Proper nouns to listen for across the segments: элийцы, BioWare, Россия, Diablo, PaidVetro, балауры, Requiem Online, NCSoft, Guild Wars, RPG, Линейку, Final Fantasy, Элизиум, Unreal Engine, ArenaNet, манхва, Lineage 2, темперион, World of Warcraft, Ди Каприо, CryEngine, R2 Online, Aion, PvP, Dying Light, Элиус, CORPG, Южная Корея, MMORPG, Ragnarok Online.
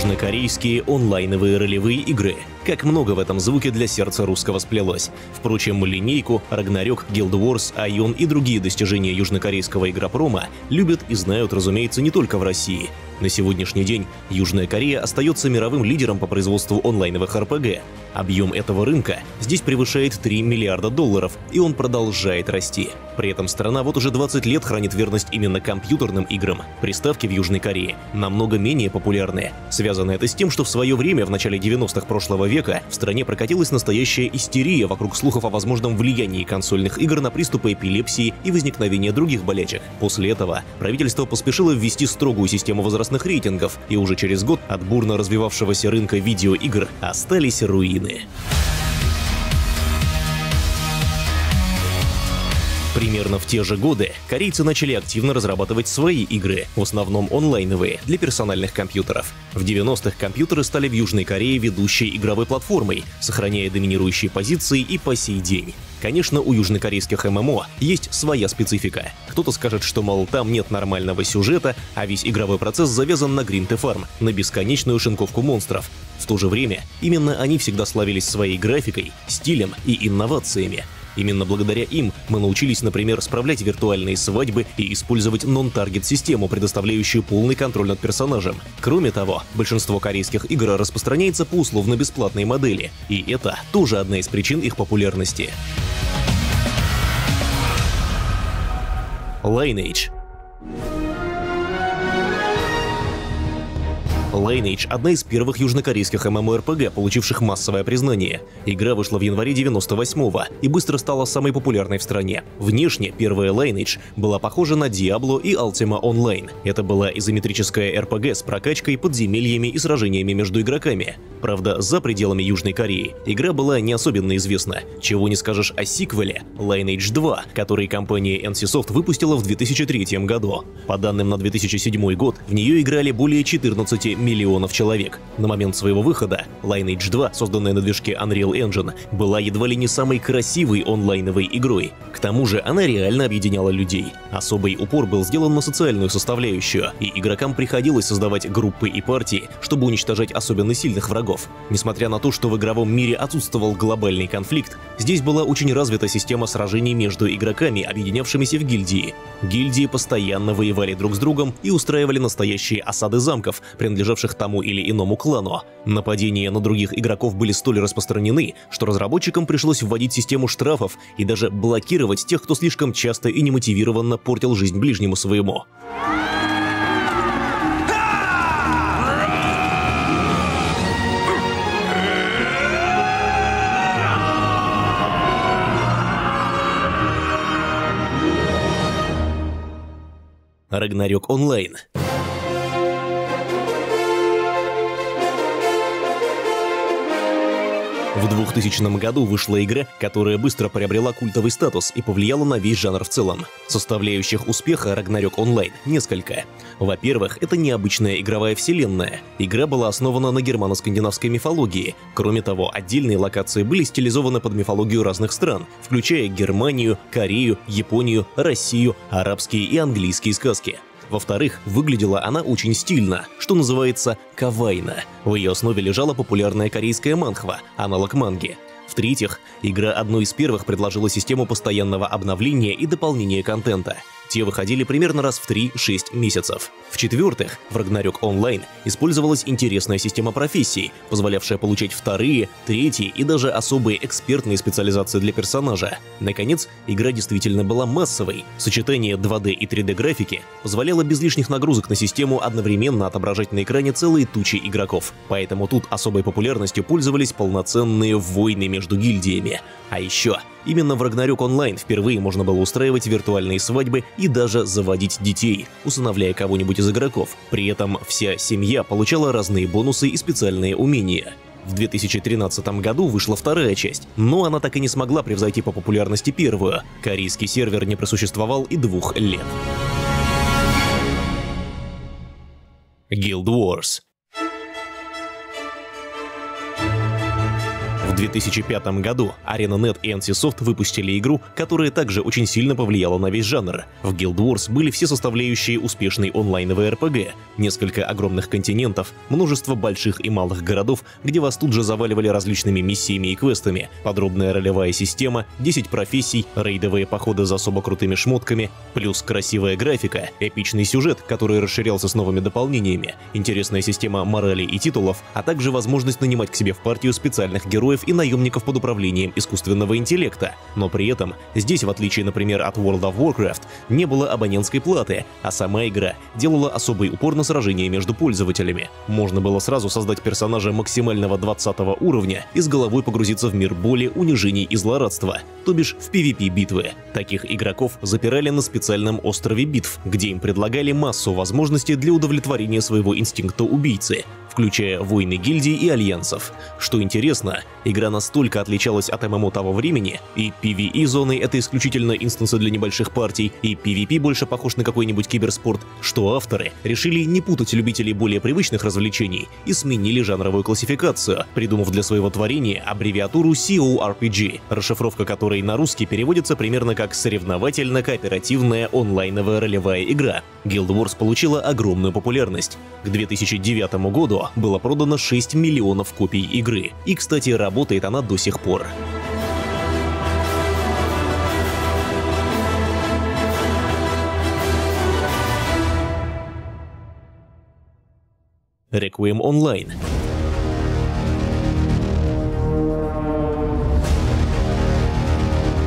южнокорейские онлайновые ролевые игры. Как много в этом звуке для сердца русского сплелось. Впрочем, линейку, Ragnarok, Guild Wars, Aion и другие достижения южнокорейского игропрома любят и знают, разумеется, не только в России. На сегодняшний день Южная Корея остается мировым лидером по производству онлайновых RPG. Объем этого рынка здесь превышает $3 миллиарда, и он продолжает расти. При этом страна вот уже 20 лет хранит верность именно компьютерным играм. Приставки в Южной Корее намного менее популярны. Связано это с тем, что в свое время, в начале 90-х прошлого века, в стране прокатилась настоящая истерия вокруг слухов о возможном влиянии консольных игр на приступы эпилепсии и возникновение других болячек. После этого правительство поспешило ввести строгую систему возрастных рейтингов, и уже через год от бурно развивавшегося рынка видеоигр остались руины. Примерно в те же годы корейцы начали активно разрабатывать свои игры, в основном онлайновые, для персональных компьютеров. В 90-х компьютеры стали в Южной Корее ведущей игровой платформой, сохраняя доминирующие позиции и по сей день. Конечно, у южнокорейских ММО есть своя специфика. Кто-то скажет, что, мол, там нет нормального сюжета, а весь игровой процесс завязан на гринд и фарм, на бесконечную шинковку монстров. В то же время именно они всегда славились своей графикой, стилем и инновациями. Именно благодаря им мы научились, например, справлять виртуальные свадьбы и использовать нон-таргет-систему, предоставляющую полный контроль над персонажем. Кроме того, большинство корейских игр распространяется по условно-бесплатной модели, и это тоже одна из причин их популярности. Lineage. Lineage — одна из первых южнокорейских MMORPG, получивших массовое признание. Игра вышла в январе 98-го и быстро стала самой популярной в стране. Внешне первая Lineage была похожа на Diablo и Ultima Online. Это была изометрическая RPG с прокачкой, подземельями и сражениями между игроками. Правда, за пределами Южной Кореи игра была не особенно известна. Чего не скажешь о сиквеле Lineage 2, который компания NCSoft выпустила в 2003 году. По данным на 2007 год, в нее играли более 14 миллионов человек. На момент своего выхода Lineage 2, созданная на движке Unreal Engine, была едва ли не самой красивой онлайновой игрой. К тому же она реально объединяла людей. Особый упор был сделан на социальную составляющую, и игрокам приходилось создавать группы и партии, чтобы уничтожать особенно сильных врагов. Несмотря на то, что в игровом мире отсутствовал глобальный конфликт, здесь была очень развита система сражений между игроками, объединявшимися в гильдии. Гильдии постоянно воевали друг с другом и устраивали настоящие осады замков, принадлежавших тому или иному клану. Нападения на других игроков были столь распространены, что разработчикам пришлось вводить систему штрафов и даже блокировать тех, кто слишком часто и немотивированно портил жизнь ближнему своему. Ragnarok Online. В 2000 году вышла игра, которая быстро приобрела культовый статус и повлияла на весь жанр в целом. Составляющих успеха Ragnarok Online несколько. Во-первых, это необычная игровая вселенная. Игра была основана на германо-скандинавской мифологии. Кроме того, отдельные локации были стилизованы под мифологию разных стран, включая Германию, Корею, Японию, Россию, арабские и английские сказки. Во-вторых, выглядела она очень стильно, что называется кавайно. В ее основе лежала популярная корейская манхва, аналог манги. В-третьих, игра одной из первых предложила систему постоянного обновления и дополнения контента. Те выходили примерно раз в 3-6 месяцев. В-четвертых, в Ragnarok Online использовалась интересная система профессий, позволявшая получать вторые, третьи и даже особые экспертные специализации для персонажа. Наконец, игра действительно была массовой. Сочетание 2D и 3D графики позволяло без лишних нагрузок на систему одновременно отображать на экране целые тучи игроков. Поэтому тут особой популярностью пользовались полноценные войны между гильдиями. А еще, именно в Ragnarok Online впервые можно было устраивать виртуальные свадьбы и даже заводить детей, усыновляя кого-нибудь из игроков. При этом вся семья получала разные бонусы и специальные умения. В 2013 году вышла вторая часть, но она так и не смогла превзойти по популярности первую. Корейский сервер не просуществовал и 2 лет. Guild Wars. В 2005 году ArenaNet и NCSoft выпустили игру, которая также очень сильно повлияла на весь жанр. В Guild Wars были все составляющие успешной онлайновой RPG, несколько огромных континентов, множество больших и малых городов, где вас тут же заваливали различными миссиями и квестами, подробная ролевая система, 10 профессий, рейдовые походы за особо крутыми шмотками, плюс красивая графика, эпичный сюжет, который расширялся с новыми дополнениями, интересная система морали и титулов, а также возможность нанимать к себе в партию специальных героев и наемников под управлением искусственного интеллекта. Но при этом здесь, в отличие, например, от World of Warcraft, не было абонентской платы, а сама игра делала особый упор на сражения между пользователями. Можно было сразу создать персонажа максимального 20 уровня и с головой погрузиться в мир боли, унижений и злорадства, то бишь в PvP-битвы. Таких игроков запирали на специальном острове битв, где им предлагали массу возможностей для удовлетворения своего инстинкта убийцы, включая войны гильдий и альянсов. Что интересно, игра настолько отличалась от ММО того времени, и PvE-зоны — это исключительно инстансы для небольших партий, и PvP больше похож на какой-нибудь киберспорт, что авторы решили не путать любителей более привычных развлечений и сменили жанровую классификацию, придумав для своего творения аббревиатуру CORPG, расшифровка которой на русский переводится примерно как «соревновательно-кооперативная онлайновая ролевая игра». Guild Wars получила огромную популярность. К 2009 году было продано 6 миллионов копий игры, и, кстати, работает она до сих пор. Requiem Online.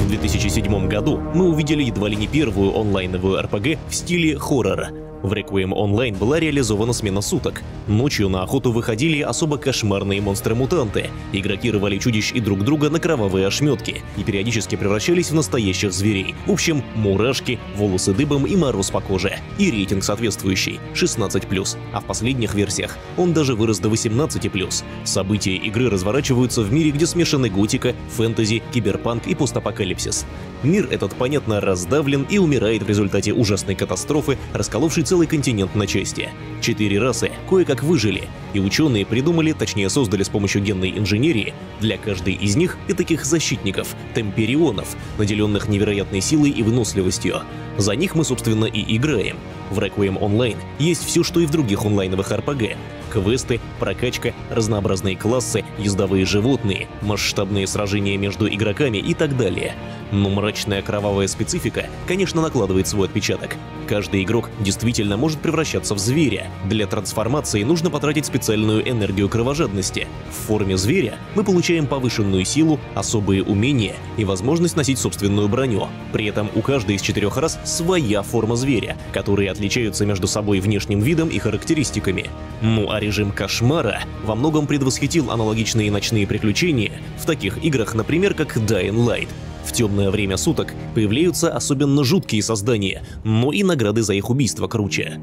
В 2007 году мы увидели едва ли не первую онлайновую RPG в стиле хоррор. В Requiem Online была реализована смена суток. Ночью на охоту выходили особо кошмарные монстры-мутанты. Игроки рвали чудищ и друг друга на кровавые ошметки и периодически превращались в настоящих зверей. В общем, мурашки, волосы дыбом и мороз по коже. И рейтинг соответствующий — 16+, а в последних версиях он даже вырос до 18+. События игры разворачиваются в мире, где смешаны готика, фэнтези, киберпанк и постапокалипсис. Мир этот, понятно, раздавлен и умирает в результате ужасной катастрофы, расколовшей целый континент на части. 4 расы кое-как выжили, и ученые придумали, точнее создали с помощью генной инженерии для каждой из них и таких защитников — темперионов, наделенных невероятной силой и выносливостью. За них мы, собственно, и играем. В Requiem Online есть все, что и в других онлайновых RPG. Квесты, прокачка, разнообразные классы, ездовые животные, масштабные сражения между игроками и так далее. Но мрачная кровавая специфика, конечно, накладывает свой отпечаток. Каждый игрок действительно может превращаться в зверя. Для трансформации нужно потратить специальную энергию кровожадности. В форме зверя мы получаем повышенную силу, особые умения и возможность носить собственную броню. При этом у каждой из 4 рас своя форма зверя, которые отличаются между собой внешним видом и характеристиками. Ну а режим кошмара во многом предвосхитил аналогичные ночные приключения в таких играх, например, как Dying Light. В темное время суток появляются особенно жуткие создания, но и награды за их убийство круче.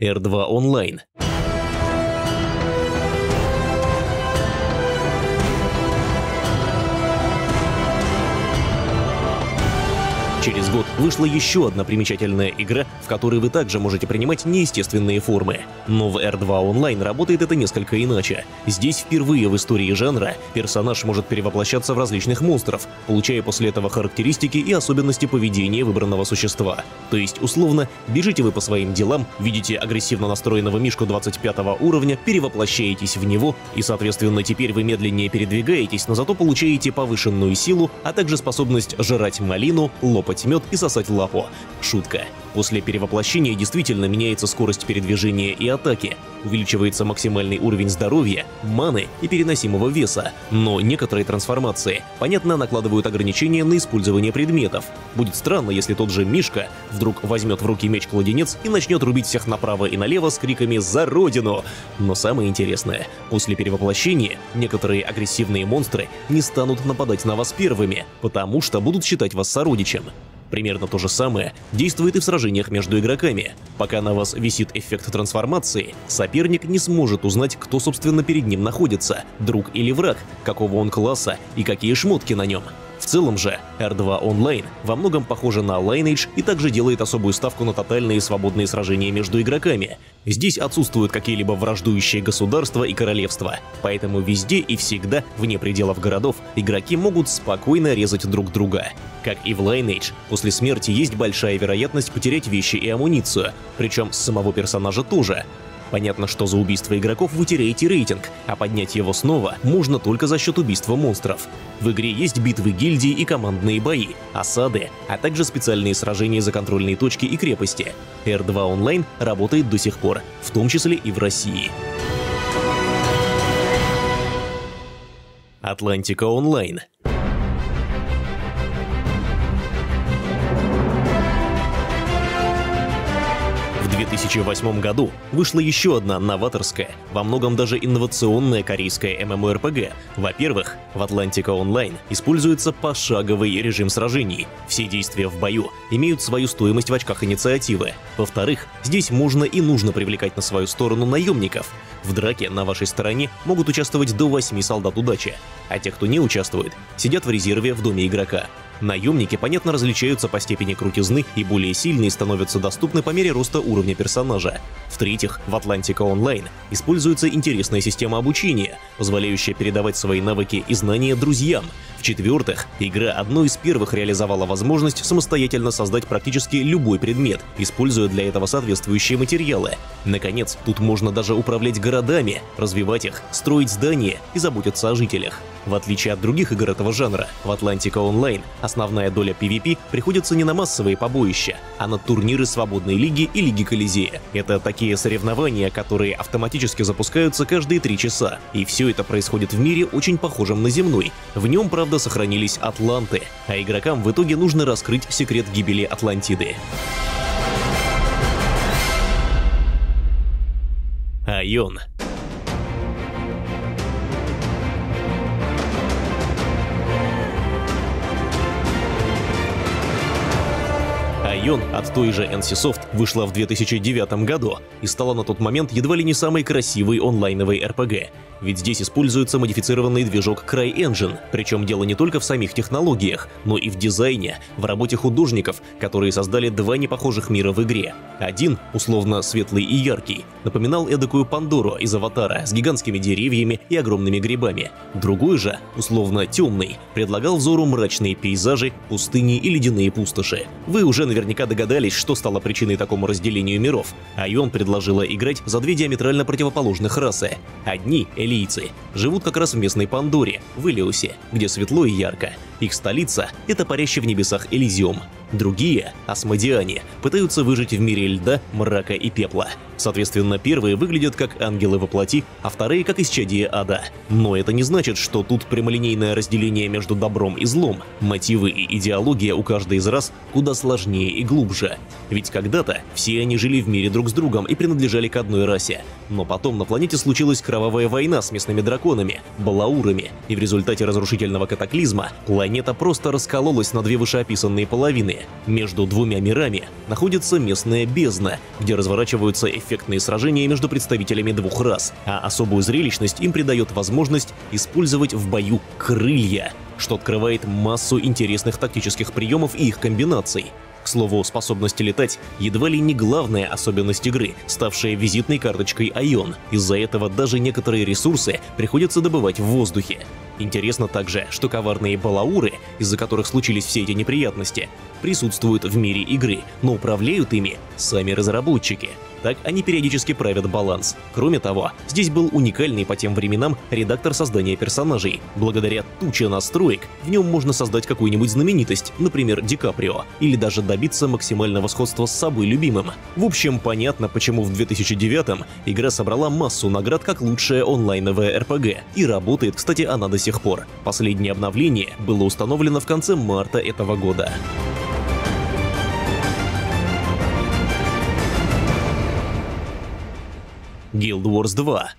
R2 Online. Через год вышла еще одна примечательная игра, в которой вы также можете принимать неестественные формы. Но в R2 Online работает это несколько иначе. Здесь впервые в истории жанра персонаж может перевоплощаться в различных монстров, получая после этого характеристики и особенности поведения выбранного существа. То есть, условно, бежите вы по своим делам, видите агрессивно настроенного мишку 25 уровня, перевоплощаетесь в него, и, соответственно, теперь вы медленнее передвигаетесь, но зато получаете повышенную силу, а также способность жрать малину, лопать мед и сосать лапу. Шутка. После перевоплощения действительно меняется скорость передвижения и атаки, увеличивается максимальный уровень здоровья, маны и переносимого веса, но некоторые трансформации, понятно, накладывают ограничения на использование предметов. Будет странно, если тот же Мишка вдруг возьмет в руки меч-кладенец и начнет рубить всех направо и налево с криками «За Родину!». Но самое интересное, после перевоплощения некоторые агрессивные монстры не станут нападать на вас первыми, потому что будут считать вас сородичем. Примерно то же самое действует и в сражениях между игроками. Пока на вас висит эффект трансформации, соперник не сможет узнать, кто, собственно, перед ним находится, друг или враг, какого он класса и какие шмотки на нем. В целом же, R2 Online во многом похожа на Lineage и также делает особую ставку на тотальные свободные сражения между игроками. Здесь отсутствуют какие-либо враждующие государства и королевства, поэтому везде и всегда, вне пределов городов, игроки могут спокойно резать друг друга. Как и в Lineage, после смерти есть большая вероятность потерять вещи и амуницию, причем с самого персонажа тоже. Понятно, что за убийство игроков вы теряете рейтинг, а поднять его снова можно только за счет убийства монстров. В игре есть битвы гильдии и командные бои, осады, а также специальные сражения за контрольные точки и крепости. R2 Online работает до сих пор, в том числе и в России. Atlantica Online. В 2008 году вышла еще одна новаторская, во многом даже инновационная корейская MMORPG. Во-первых, в Atlantica Online используется пошаговый режим сражений. Все действия в бою имеют свою стоимость в очках инициативы. Во-вторых, здесь можно и нужно привлекать на свою сторону наемников. В драке на вашей стороне могут участвовать до 8 солдат удачи, а те, кто не участвует, сидят в резерве в доме игрока. Наемники, понятно, различаются по степени крутизны и более сильные становятся доступны по мере роста уровня персонажа. В-третьих, в Atlantica Online используется интересная система обучения, позволяющая передавать свои навыки и знания друзьям. В-четвертых, игра одной из первых реализовала возможность самостоятельно создать практически любой предмет, используя для этого соответствующие материалы. Наконец, тут можно даже управлять городами, развивать их, строить здания и заботиться о жителях. В отличие от других игр этого жанра, в Atlantica Online основная доля PvP приходится не на массовые побоища, а на турниры свободной лиги и лиги Колизея. Это такие соревнования, которые автоматически запускаются каждые 3 часа. И все это происходит в мире, очень похожем на земной. В нем, правда, сохранились атланты, а игрокам в итоге нужно раскрыть секрет гибели Атлантиды. Aion. Aion от той же NCSoft вышла в 2009 году и стала на тот момент едва ли не самой красивой онлайновой RPG. Ведь здесь используется модифицированный движок CryEngine, причем дело не только в самих технологиях, но и в дизайне, в работе художников, которые создали два непохожих мира в игре. Один, условно светлый и яркий, напоминал эдакую Пандору из Аватара с гигантскими деревьями и огромными грибами. Другой же, условно темный, предлагал взору мрачные пейзажи, пустыни и ледяные пустоши. Вы уже наверняка догадались, что стало причиной такому разделению миров. Aion предложила играть за две диаметрально противоположных расы. Одни, элийцы, живут как раз в местной Пандоре, в Элиусе, где светло и ярко. Их столица — это парящий в небесах Элизиум. Другие, асмодиане, пытаются выжить в мире льда, мрака и пепла. Соответственно, первые выглядят как ангелы во плоти, а вторые — как исчадие ада. Но это не значит, что тут прямолинейное разделение между добром и злом. Мотивы и идеология у каждой из рас куда сложнее и глубже. Ведь когда-то все они жили в мире друг с другом и принадлежали к одной расе. Но потом на планете случилась кровавая война с местными драконами, балаурами, и в результате разрушительного катаклизма планета просто раскололась на две вышеописанные половины. Между двумя мирами находится местная бездна, где разворачиваются эффектные сражения между представителями двух рас, а особую зрелищность им придает возможность использовать в бою крылья, что открывает массу интересных тактических приемов и их комбинаций. К слову, способность летать едва ли не главная особенность игры, ставшая визитной карточкой Aion. Из-за этого даже некоторые ресурсы приходится добывать в воздухе. Интересно также, что коварные балауры, из-за которых случились все эти неприятности, присутствуют в мире игры, но управляют ими сами разработчики. Так они периодически правят баланс. Кроме того, здесь был уникальный по тем временам редактор создания персонажей. Благодаря туче настроек в нем можно создать какую-нибудь знаменитость, например, Ди Каприо, или даже добиться максимального сходства с собой любимым. В общем, понятно, почему в 2009-м игра собрала массу наград как лучшая онлайновая RPG. И работает, кстати, она до сих пор. Последнее обновление было установлено в конце марта этого года. Guild Wars 2.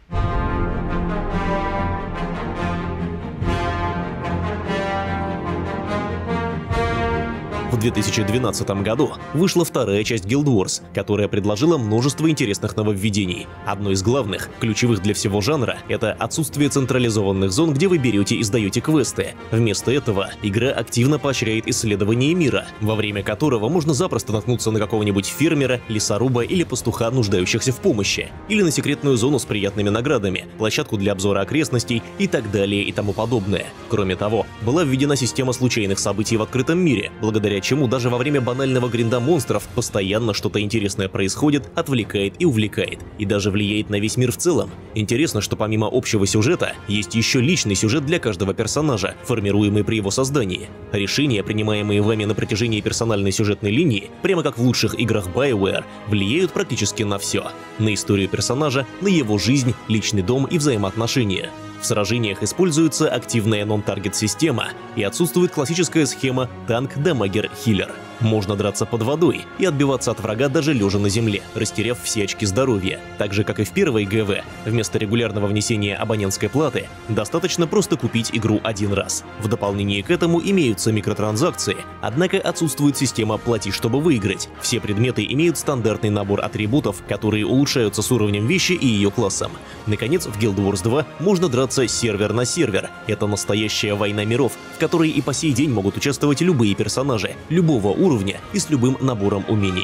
В 2012 году вышла вторая часть Guild Wars, которая предложила множество интересных нововведений. Одно из главных, ключевых для всего жанра, это отсутствие централизованных зон, где вы берете и сдаете квесты. Вместо этого игра активно поощряет исследование мира, во время которого можно запросто наткнуться на какого-нибудь фермера, лесоруба или пастуха, нуждающихся в помощи, или на секретную зону с приятными наградами, площадку для обзора окрестностей и так далее и тому подобное. Кроме того, была введена система случайных событий в открытом мире, благодаря чему даже во время банального гринда монстров постоянно что-то интересное происходит, отвлекает и увлекает, и даже влияет на весь мир в целом. Интересно, что помимо общего сюжета, есть еще личный сюжет для каждого персонажа, формируемый при его создании. Решения, принимаемые вами на протяжении персональной сюжетной линии, прямо как в лучших играх BioWare, влияют практически на все. На историю персонажа, на его жизнь, личный дом и взаимоотношения. В сражениях используется активная нон-таргет система и отсутствует классическая схема танк-дамагер-хиллер. Можно драться под водой и отбиваться от врага даже лежа на земле, растеряв все очки здоровья. Так же, как и в первой ГВ, вместо регулярного внесения абонентской платы достаточно просто купить игру один раз. В дополнение к этому имеются микротранзакции, однако отсутствует система «плати, чтобы выиграть». Все предметы имеют стандартный набор атрибутов, которые улучшаются с уровнем вещи и ее классом. Наконец, в Guild Wars 2 можно драться сервер на сервер. Это настоящая война миров, в которой и по сей день могут участвовать любые персонажи, любого уровня и с любым набором умений.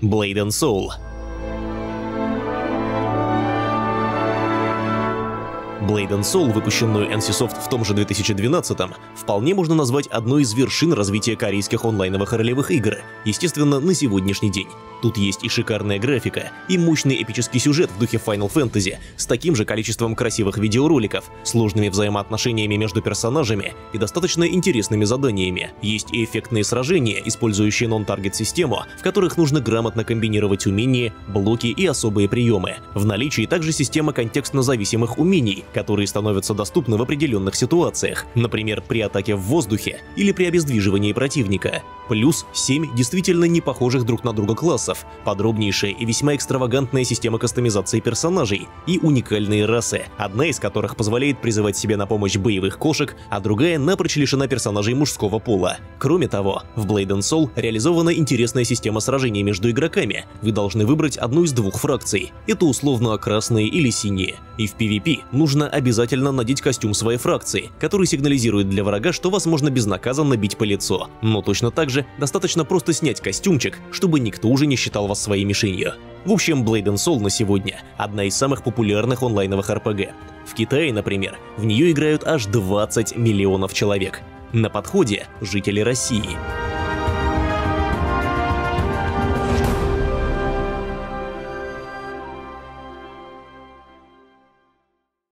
Blade & Soul. Blade & Soul, выпущенную NCSoft в том же 2012-м, вполне можно назвать одной из вершин развития корейских онлайновых ролевых игр, естественно, на сегодняшний день. Тут есть и шикарная графика, и мощный эпический сюжет в духе Final Fantasy с таким же количеством красивых видеороликов, сложными взаимоотношениями между персонажами и достаточно интересными заданиями. Есть и эффектные сражения, использующие нон-таргет систему, в которых нужно грамотно комбинировать умения, блоки и особые приемы. В наличии также система контекстно-зависимых умений, которые становятся доступны в определенных ситуациях, например, при атаке в воздухе или при обездвиживании противника. Плюс 7 действительно не похожих друг на друга классов, подробнейшая и весьма экстравагантная система кастомизации персонажей и уникальные расы, одна из которых позволяет призывать себе на помощь боевых кошек, а другая напрочь лишена персонажей мужского пола. Кроме того, в Blade & Soul реализована интересная система сражений между игроками. Вы должны выбрать одну из двух фракций, это условно красные или синие, и в PvP нужно обязательно надеть костюм своей фракции, который сигнализирует для врага, что вас можно безнаказанно бить по лицу, но точно так же достаточно просто снять костюмчик, чтобы никто уже не считал вас своей мишенью. В общем, Blade & Soul на сегодня – одна из самых популярных онлайновых RPG. В Китае, например, в нее играют аж 20 миллионов человек. На подходе – жители России.